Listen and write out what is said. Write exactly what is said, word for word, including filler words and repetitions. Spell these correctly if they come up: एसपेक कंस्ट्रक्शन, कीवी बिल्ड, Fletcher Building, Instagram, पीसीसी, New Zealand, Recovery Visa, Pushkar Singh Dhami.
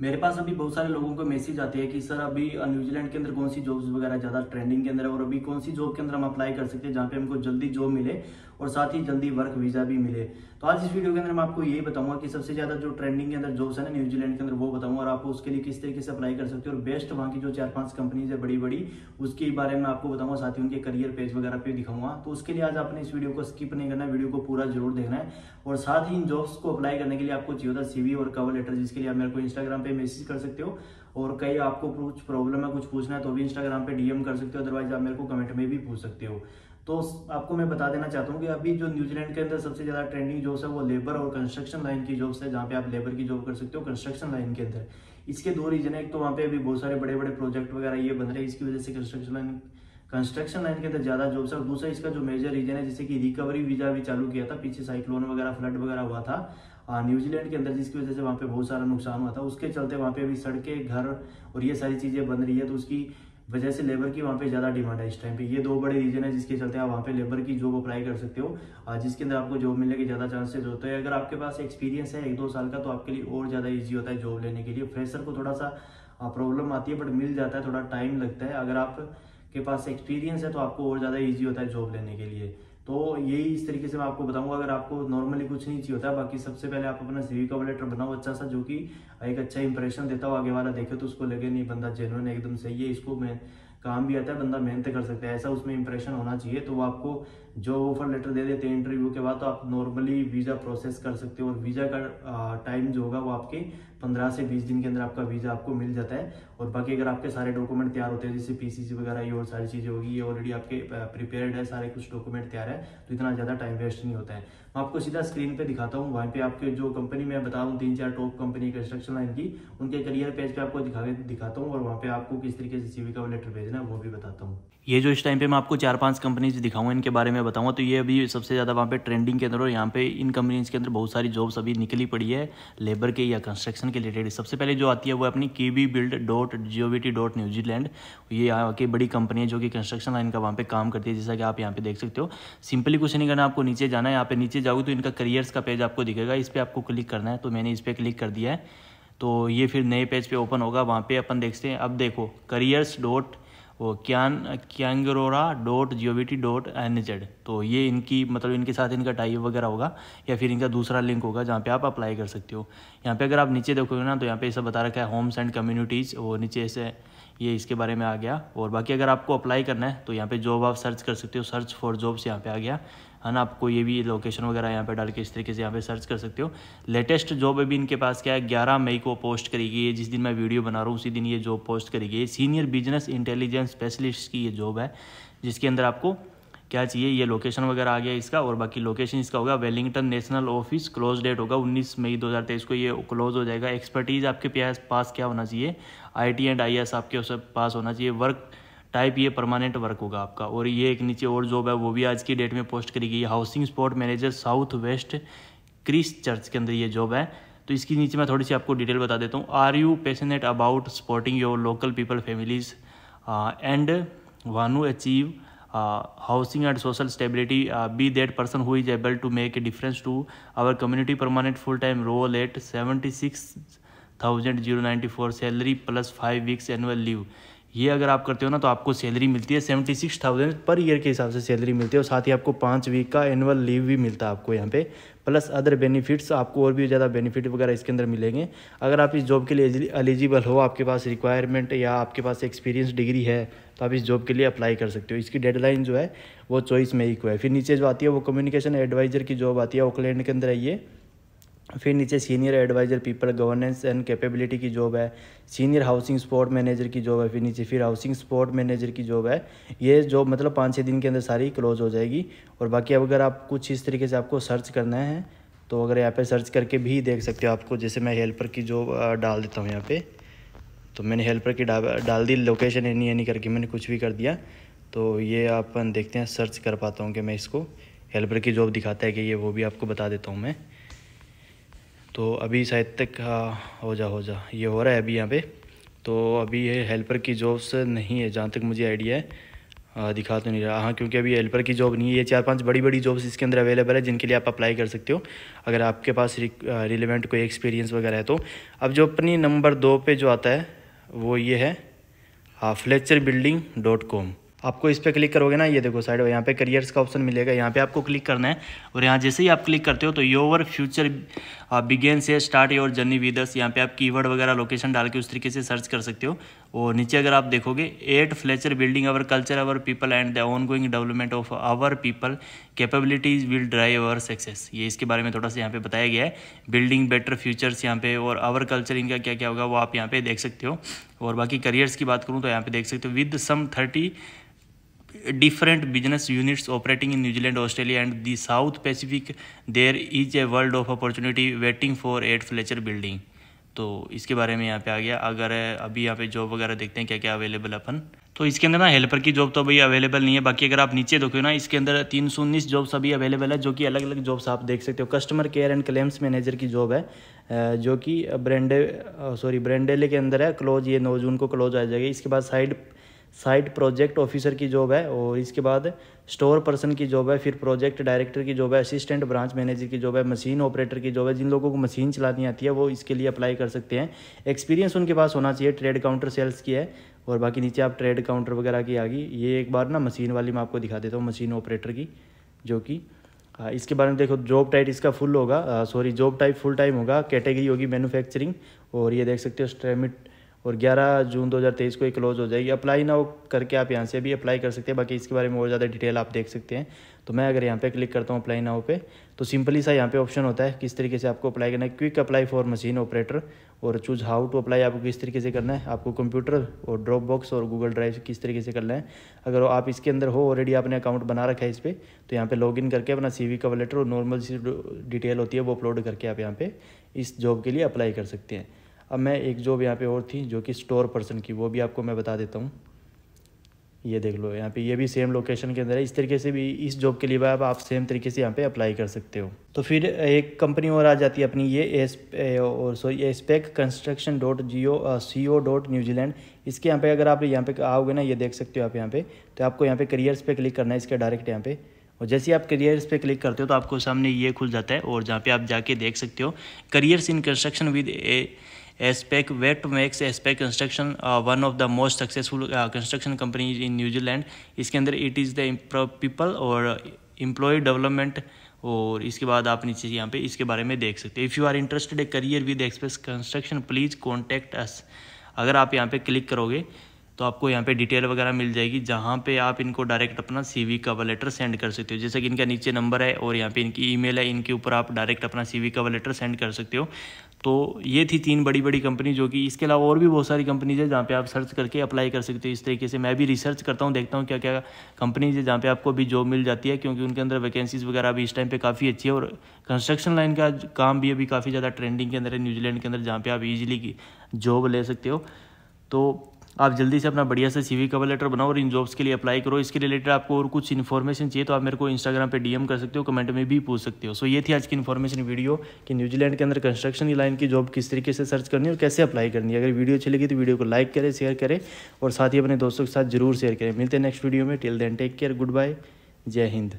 मेरे पास अभी बहुत सारे लोगों को मैसेज आते हैं कि सर अभी न्यूजीलैंड के अंदर कौन सी जॉब्स वगैरह ज़्यादा ट्रेंडिंग के अंदर है और अभी कौन सी जॉब के अंदर हम अप्लाई कर सकते हैं जहाँ पे हमको जल्दी जॉब मिले और साथ ही जल्दी वर्क वीज़ा भी मिले। तो आज इस वीडियो के अंदर मैं आपको ये बताऊँगा कि सबसे ज़्यादा जो ट्रेंडिंग के अंदर जॉब्स है ना न्यूजीलैंड के अंदर वो बताऊँगा और आपको उसके लिए किस तरीके से अप्लाई कर सकते हो और बेस्ट वहाँ की जो चार पाँच कंपनीज है बड़ी बड़ी उसके बारे में आपको बताऊँगा, साथ ही उनके करियर पेज वगैरह पे दिखाऊँगा। तो उसके लिए आज आपने इस वीडियो को स्किप नहीं करना, वीडियो को पूरा जरूर देखना है। और साथ ही इन जॉब्स को अप्लाई करने के लिए आपको चाहिए होता सीवी और कवर लेटर, जिसके लिए आप मेरे को इंस्टाग्राम पे मैसेज कर सकते हो और कहीं आपको कुछ प्रॉब्लम है कुछ पूछना है तो भी इंस्टाग्राम पे डीएम कर सकते हो, अदरवाइज आप मेरे को कमेंट में भी पूछ सकते हो। तो आपको मैं बता देना चाहता हूँ कि अभी जो न्यूजीलैंड के अंदर सबसे ज़्यादा ट्रेंडिंग जॉब्स है वो लेबर और कंस्ट्रक्शन लाइन की जॉब्स है, जहाँ पे आप लेबर की जॉब कर सकते हो कंस्ट्रक्शन लाइन के अंदर। इसके दो रीजन है, एक तो वहाँ पे अभी बहुत सारे बड़े बड़े प्रोजेक्ट वगैरह ये बन रहे हैं, इसकी वजह से कंस्ट्रक्शन लाइन कंस्ट्रक्शन लाइन के अंदर ज्यादा जॉब्स है। और दूसरा इसका जो मेजर रीजन है जैसे कि रिकवरी वीजा भी चालू किया था, पीछे साइक्लोन वगैरह फ्लड वगैरह हुआ था न्यूजीलैंड के अंदर, जिसकी वजह से वहाँ पे बहुत सारा नुकसान हुआ था। उसके चलते वहाँ पे अभी सड़कें घर और ये सारी चीजें बन रही है, तो उसकी वजह से लेबर की वहाँ पे ज्यादा डिमांड है इस टाइम पे। ये दो बड़े रीजन है जिसके चलते आप वहाँ पे लेबर की जॉब अप्लाई कर सकते हो, जिसके अंदर आपको जॉब मिलने के ज्यादा चांसेस होते हैं। अगर आपके पास एक्सपीरियंस है एक दो साल का तो आपके लिए और ज्यादा ईजी होता है जॉब लेने के लिए। फ्रेशर को थोड़ा सा प्रॉब्लम आती है बट मिल जाता है, थोड़ा टाइम लगता है। अगर आप के पास एक्सपीरियंस है तो आपको और ज़्यादा इजी होता है जॉब लेने के लिए। तो यही इस तरीके से मैं आपको बताऊंगा। अगर आपको नॉर्मली कुछ नहीं चाहिए होता, बाकी सबसे पहले आप अपना सीवी कवर लेटर बनाओ अच्छा सा, जो कि एक अच्छा इंप्रेशन देता हो, आगे वाला देखे तो उसको लगे नहीं बंदा जेन्युइन एकदम सही है, इसको मैं काम भी आता है, बंदा मेहनत कर सकता है, ऐसा उसमें इंप्रेशन होना चाहिए। तो वो आपको जॉब ऑफर लेटर दे देते हैं इंटरव्यू के बाद, तो आप नॉर्मली वीज़ा प्रोसेस कर सकते हो और वीज़ा का टाइम जो होगा वो आपके पंद्रह से बीस दिन के अंदर आपका वीज़ा आपको मिल जाता है। और बाकी अगर आपके सारे डॉक्यूमेंट तैयार होते हैं जैसे पीसीसी वगैरह ये और सारी चीज़ें होगी, ये ऑलरेडी आपके प्रिपेयर्ड है, सारे कुछ डॉक्यूमेंट तैयार है, तो इतना ज़्यादा टाइम वेस्ट नहीं होता है। मैं आपको सीधा स्क्रीन पर दिखाता हूँ, वहाँ पर आपके जो कंपनी मैं बता रहा हूँ तीन चार टॉप कंपनी कंस्ट्रक्शन लाइन की, उनके करियर पेज पर आपको दिखा दिखाता हूँ और वहाँ पर आपको किस तरीके से सीवी कवर लेटर भेजना है वो भी बताता हूँ। ये जो इस टाइम पे मैं आपको चार पांच कंपनीज दिखाऊंगा इनके बारे में बताऊंगा, तो ये अभी सबसे ज़्यादा वहाँ पे ट्रेंडिंग के अंदर और यहाँ पे इन कंपनीज के अंदर बहुत सारी जॉब्स अभी निकली पड़ी है लेबर के या कंस्ट्रक्शन के रिलेटेड। सबसे पहले जो आती है वो अपनी कीवी बिल्ड dot G O V T dot New Zealand, ये यहाँ की बड़ी कंपनी है जो कि कंस्ट्रक्शन लाइन का वहाँ पे काम करती है, जैसा कि आप यहाँ पे देख सकते हो। सिंपली कुछ नहीं करना, आपको नीचे जाना है, यहाँ पे नीचे जाओगे तो इनका करियर्स का पेज आपको दिखेगा, इस पर आपको क्लिक करना है। तो मैंने इस पर क्लिक कर दिया है, तो ये फिर नए पेज पर ओपन होगा, वहाँ पर अपन देखते हैं। अब देखो करियर्स डॉट वो क्यान क्यांगरोरा dot G O V T dot N Z, तो ये इनकी मतलब इनके साथ इनका टाइप वगैरह होगा या फिर इनका दूसरा लिंक होगा जहाँ पे आप अप्लाई कर सकते हो। यहाँ पे अगर आप नीचे देखोगे ना तो यहाँ पे ऐसा बता रखा है होम्स एंड कम्युनिटीज़, और नीचे ऐसे ये इसके बारे में आ गया। और बाकी अगर आपको अप्लाई करना है तो यहाँ पे जॉब आप सर्च कर सकते हो, सर्च फॉर जॉब्स यहाँ पे आ गया है ना, आपको ये भी लोकेशन वगैरह यहाँ पे डाल के इस तरीके से यहाँ पे सर्च कर सकते हो। लेटेस्ट जॉब अभी इनके पास क्या है, ग्यारह मई को पोस्ट करी गई है, जिस दिन मैं वीडियो बना रहा हूँ उसी दिन ये जॉब पोस्ट करी गई है। सीनियर बिजनेस इंटेलिजेंस स्पेशलिस्ट की ये जॉब है, जिसके अंदर आपको क्या चाहिए, ये लोकेशन वगैरह आ गया इसका। और बाकी लोकेशन इसका होगा Wellington national office, close date होगा उन्नीस मई दो हज़ार तेईस को ये क्लोज हो जाएगा। एक्सपर्टीज़ आपके पास क्या होना चाहिए, आईटी एंड आईएएस आपके उस पास होना चाहिए। वर्क टाइप ये परमानेंट वर्क होगा आपका। और ये एक नीचे और जॉब है वो भी आज की डेट में पोस्ट करी गई, housing spot manager south west Christchurch के अंदर ये जॉब है। तो इसके नीचे मैं थोड़ी सी आपको डिटेल बता देता हूँ। Are you passionate about supporting your local people families and wanna achieve housing and social stability, be that person who is able to make a difference to our community, permanent full time role at seventy six thousand zero ninety four, salary plus five weeks annual leave. ये अगर आप करते हो ना तो आपको salary मिलती है seventy six thousand per year के हिसाब से सैलरी मिलती है, और साथ ही आपको पाँच वीक का एनुअल लीव भी मिलता है आपको यहाँ पे, प्लस अदर बेनिफिट्स, आपको और भी ज़्यादा बेनिफिट वगैरह इसके अंदर मिलेंगे। अगर आप इस जॉब के लिए एलिजिबल हो, आपके पास रिक्वायरमेंट या आपके पास एक्सपीरियंस डिग्री है तो आप इस जॉब के लिए अप्लाई कर सकते हो। इसकी डेडलाइन जो है वो चौबीस मई को है। फिर नीचे जो आती है वो कम्युनिकेशन एडवाइज़र की जॉब आती है, ऑकलैंड के अंदर है ये। फिर नीचे senior adviser people governance and capability की जॉब है, सीनियर हाउसिंग सपोर्ट मैनेजर की जॉब है, फिर नीचे फिर हाउसिंग सपोर्ट मैनेजर की जॉब है। ये जॉब मतलब पाँच छः दिन के अंदर सारी क्लोज हो जाएगी। और बाकी अगर आप कुछ इस तरीके से आपको सर्च करना है तो अगर यहाँ पे सर्च करके भी देख सकते हो आपको, जैसे मैं हेल्पर की जॉब डाल देता हूँ यहाँ पर, तो मैंने हेल्पर की डाल दी, लोकेशन एनी एनी करके मैंने कुछ भी कर दिया। तो ये अपन देखते हैं, सर्च कर पाता हूँ कि मैं इसको हेल्पर की जॉब दिखाता है कि ये, वो भी आपको बता देता हूँ मैं। तो अभी शायद तक हो जा हो जा ये हो रहा है अभी यहाँ पे, तो अभी ये हेल्पर की जॉब्स नहीं है जहाँ तक मुझे आइडिया है। दिखा तो नहीं रहा। हाँ, क्योंकि अभी हेल्पर की जॉब नहीं है। ये चार पांच बड़ी बड़ी जॉब्स इसके अंदर अवेलेबल है जिनके लिए आप अप्लाई कर सकते हो अगर आपके पास रिलेवेंट कोई एक्सपीरियंस वगैरह है तो। अब जो अपनी नंबर दो पे जो आता है वो ये है फ्लेचर बिल्डिंग डॉट कॉम। आपको इस पर क्लिक करोगे ना, ये देखो साइड में यहाँ पे करियर्स का ऑप्शन मिलेगा, यहाँ पे आपको क्लिक करना है। और यहाँ जैसे ही आप क्लिक करते हो तो योर फ्यूचर बिगेन से start your journey with us, यहाँ पे आप कीवर्ड वगैरह लोकेशन डाल के उस तरीके से सर्च कर सकते हो। और नीचे अगर आप देखोगे, at Fletcher building our culture our people and the ongoing development of our people capabilities will drive our success, ये इसके बारे में थोड़ा सा यहाँ पे बताया गया है। बिल्डिंग बेटर फ्यूचर्स यहाँ पे, और आवर कल्चर इनका क्या क्या होगा वो आप यहाँ पे देख सकते हो। और बाकी करियर्स की बात करूँ तो यहाँ पे देख सकते हो with some thirty different business units operating in New Zealand, Australia and the South Pacific, there is a world of opportunity waiting for at Fletcher Building। तो इसके बारे में यहाँ पे आ गया। अगर अभी यहाँ पे जॉब वगैरह देखते हैं क्या क्या अवेलेबल अपन, तो इसके अंदर ना हेल्पर की जॉब तो अभी अवेलेबल नहीं है। बाकी अगर आप नीचे देखो ना, इसके अंदर तीन सौ उन्नीस जॉब्स अभी अवेलेबल है जो कि अलग अलग जॉब्स आप देख सकते हो। Customer care and claims manager की जॉब है जो कि ब्रेंडे सॉरी ब्रेंडेले के अंदर है, क्लोज ये नौ जून को क्लोज आ जाएगी। इसके बाद साइड साइट प्रोजेक्ट ऑफिसर की जॉब है, और इसके बाद स्टोर पर्सन की जॉब है, फिर प्रोजेक्ट डायरेक्टर की जॉब है, असिस्टेंट ब्रांच मैनेजर की जॉब है, मशीन ऑपरेटर की जॉब है। जिन लोगों को मशीन चलानी आती है वो इसके लिए अप्लाई कर सकते हैं। एक्सपीरियंस उनके पास होना चाहिए, ट्रेड काउंटर सेल्स की है। और बाकी नीचे आप ट्रेड काउंटर वगैरह की आ गई। ये एक बार ना मशीन वाली मैं आपको दिखा देता हूँ, मशीन ऑपरेटर की, जो कि इसके बारे में देखो। जॉब टाइप इसका फुल होगा, sorry job type full time होगा, कैटेगरी होगी मैन्युफैक्चरिंग। और ये देख सकते हो स्ट्रेमिट, और ग्यारह जून दो हज़ार तेईस को ये क्लोज हो जाएगी। अप्लाई ना हो करके आप यहाँ से भी अप्लाई कर सकते हैं। बाकी इसके बारे में और ज़्यादा डिटेल आप देख सकते हैं। तो मैं अगर यहाँ पे क्लिक करता हूँ अप्लाई नाउ पे, तो सिंपली सा यहाँ पे ऑप्शन होता है किस तरीके से आपको अप्लाई करना है। Quick apply for machine operator, और चूज हाउ टू अप्लाई, आपको किस तरीके से करना है। आपको कंप्यूटर और ड्रॉप बॉक्स और गूगल ड्राइव किस तरीके से करना है। अगर आप इसके अंदर हो ऑलरेडी, आपने अकाउंट बना रखा है इस पर, तो यहाँ पर लॉग इन करके अपना सी वी कवर लेटर और नॉर्मल सी डिटेल होती है वो अपलोड करके आप यहाँ पर इस जॉब के लिए अप्लाई कर सकते हैं। अब मैं एक जॉब यहाँ पे और थी जो कि स्टोर पर्सन की, वो भी आपको मैं बता देता हूँ। ये देख लो यहाँ पे, ये भी सेम लोकेशन के अंदर है। इस तरीके से भी इस जॉब के लिए भी आप सेम तरीके से यहाँ पे अप्लाई कर सकते हो। तो फिर एक कंपनी और आ जाती है अपनी, ये एस और sorry एसपेक कंस्ट्रक्शन dot G O C O dot New Zealand. इसके यहाँ पे अगर आप यहाँ पे आओगे ना, ये देख सकते हो आप यहाँ पे, तो आपको यहाँ पे करियर्स पे क्लिक करना है इसके डायरेक्ट यहाँ पे। और जैसे ही आप करियर्स पे क्लिक करते हो तो आपको सामने ये खुल जाता है, और जहाँ पे आप जाके देख सकते हो careers in construction with Aspec what makes एसपेक कंस्ट्रक्शन one of the most successful construction companies in New Zealand. इसके अंदर इट इज़ द पीपल और एम्प्लॉय डेवलपमेंट, और इसके बाद आप नीचे यहाँ पे इसके बारे में देख सकते हो। If you are interested a career with Aspec's construction please contact us. अगर आप यहाँ पे क्लिक करोगे तो आपको यहाँ पे डिटेल वगैरह मिल जाएगी, जहाँ पे आप इनको डायरेक्ट अपना सीवी कवर लेटर सेंड कर सकते हो। जैसे कि इनका नीचे नंबर है और यहाँ पे इनकी ईमेल है, इनके ऊपर आप डायरेक्ट अपना सीवी कवर लेटर सेंड कर सकते हो। तो ये थी तीन बड़ी बड़ी कंपनी, जो कि इसके अलावा और भी बहुत सारी कंपनीज है जहाँ पे आप सर्च करके अप्लाई कर सकते हो। इस तरीके से मैं भी रिसर्च करता हूँ, देखता हूँ क्या क्या कंपनीज है जहाँ पे आपको भी जॉब मिल जाती है, क्योंकि उनके अंदर वैकेंसीज वगैरह भी इस टाइम पे काफ़ी अच्छी है। और कंस्ट्रक्शन लाइन का काम भी अभी काफ़ी ज़्यादा ट्रेंडिंग के अंदर है न्यूजीलैंड के अंदर, जहाँ पर आप ईजिली जॉब ले सकते हो। तो आप जल्दी से अपना बढ़िया से सीवी कवर लेटर बनाओ और इन जॉब्स के लिए अप्लाई करो। इसके रिलेटेड आपको और कुछ इन्फॉर्मेशन चाहिए तो आप मेरे को इंस्टाग्राम पे डीएम कर सकते हो, कमेंट में भी पूछ सकते हो। सो ये थी आज की इन्फॉर्मेशन वीडियो कि न्यूजीलैंड के अंदर कंस्ट्रक्शन की लाइन की जॉब किस तरीके से सर्च करनी है और कैसे अप्लाई करनी है। अगर वीडियो अच्छी लगी तो वीडियो को लाइक करें, शेयर करें, और साथ ही अपने दोस्तों के साथ जरूर शेयर करें। मिलते हैं नेक्स्ट वीडियो में, till then take care, good bye, Jai Hind.